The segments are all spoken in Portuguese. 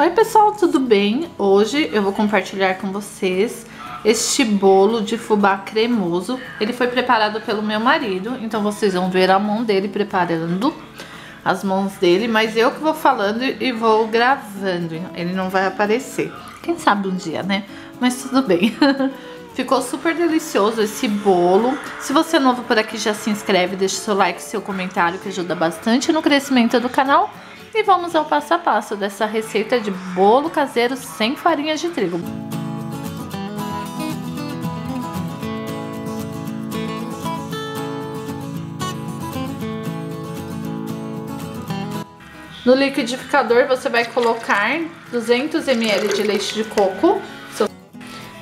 Oi pessoal, tudo bem? Hoje eu vou compartilhar com vocês este bolo de fubá cremoso. Ele foi preparado pelo meu marido, então vocês vão ver a mão dele preparando, as mãos dele, mas eu que vou falando e vou gravando, ele não vai aparecer. Quem sabe um dia, né? Mas tudo bem. Ficou super delicioso esse bolo. Se você é novo por aqui, já se inscreve, deixa seu like, seu comentário, que ajuda bastante no crescimento do canal. E vamos ao passo a passo dessa receita de bolo caseiro sem farinha de trigo. No liquidificador você vai colocar 200 ml de leite de coco.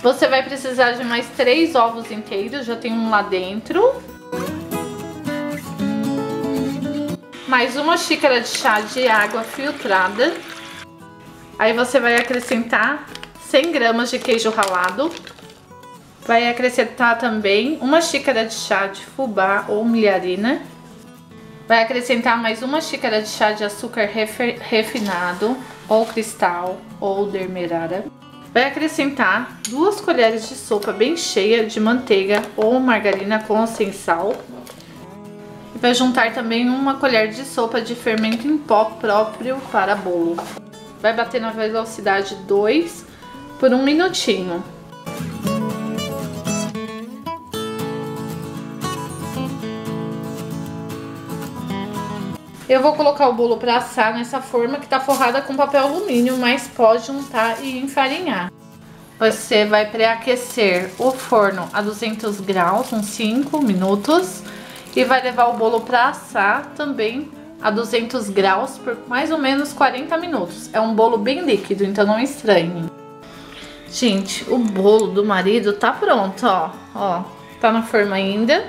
Você vai precisar de mais 3 ovos inteiros, já tem um lá dentro. Mais uma xícara de chá de água filtrada. Aí você vai acrescentar 100 gramas de queijo ralado. Vai acrescentar também uma xícara de chá de fubá ou milharina. Vai acrescentar mais uma xícara de chá de açúcar refinado ou cristal ou demerara. Vai acrescentar 2 colheres de sopa bem cheia de manteiga ou margarina com ou sem sal. Vai juntar também uma colher de sopa de fermento em pó próprio para bolo. Vai bater na velocidade 2 por 1 minutinho. Eu vou colocar o bolo para assar nessa forma que está forrada com papel alumínio, mas pode juntar e enfarinhar. Você vai pré-aquecer o forno a 200 graus, uns 5 minutos. E vai levar o bolo para assar também a 200 graus por mais ou menos 40 minutos. É um bolo bem líquido, então não estranhe. Gente, o bolo do marido tá pronto, ó. Ó, tá na forma ainda.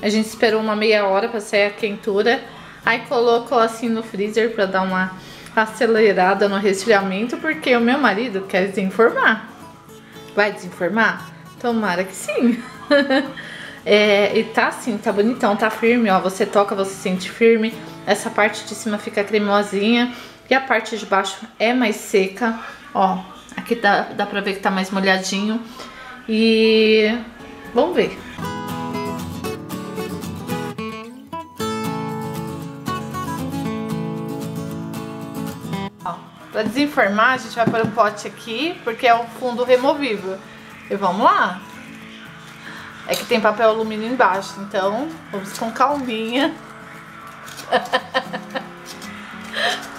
A gente esperou uma meia hora para sair a quentura. Aí colocou assim no freezer para dar uma acelerada no resfriamento, porque o meu marido quer desenformar. Vai desenformar? Tomara que sim. E tá assim, tá bonitão, tá firme, ó. Você toca, você sente firme. Essa parte de cima fica cremosinha e a parte de baixo é mais seca, ó. Aqui dá pra ver que tá mais molhadinho. E... vamos ver. Ó, pra desenformar a gente vai pôr um pote aqui, porque é um fundo removível. E vamos lá? É que tem papel alumínio embaixo, então vamos com calminha.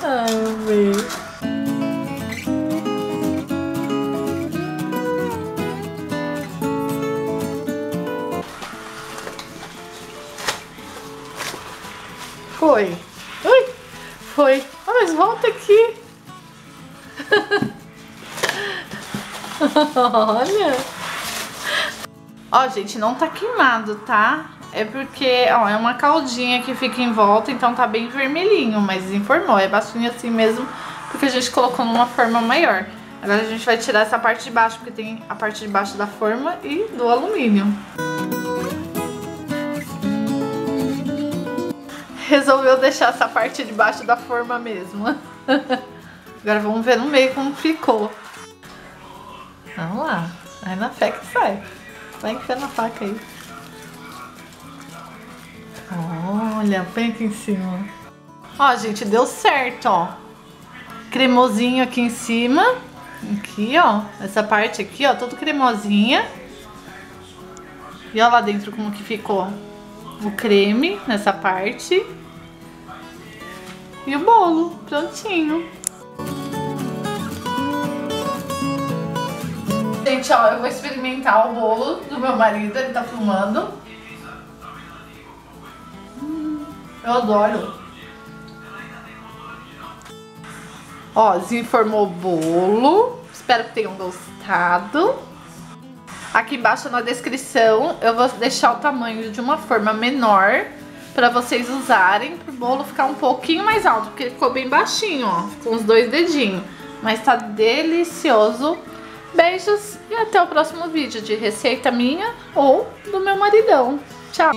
Ai, meu Deus. Foi. Ui, foi. Ah, mas volta aqui. Olha. Ó, gente, não tá queimado, tá? É porque, ó, é uma caldinha que fica em volta, então tá bem vermelhinho, mas desenformou. É bastante assim mesmo, porque a gente colocou numa forma maior. Agora a gente vai tirar essa parte de baixo, porque tem a parte de baixo da forma e do alumínio. Resolveu deixar essa parte de baixo da forma mesmo. Agora vamos ver no meio como ficou. Vamos lá, vai na fé que sai. Vai enfiando a faca aí. Olha, põe aqui em cima. Ó, gente, deu certo, ó. Cremosinho aqui em cima. Aqui, ó. Essa parte aqui, ó, toda cremosinha. E ó lá dentro como que ficou o creme nessa parte. E o bolo, prontinho. Gente, ó, eu vou experimentar o bolo do meu marido, ele tá filmando. Eu adoro. Ó, desenformou o bolo. Espero que tenham gostado. Aqui embaixo na descrição eu vou deixar o tamanho de uma forma menor pra vocês usarem, pro bolo ficar um pouquinho mais alto, porque ele ficou bem baixinho, ó. Ficou uns 2 dedinhos. Mas tá delicioso. Beijos e até o próximo vídeo de receita minha ou do meu maridão. Tchau!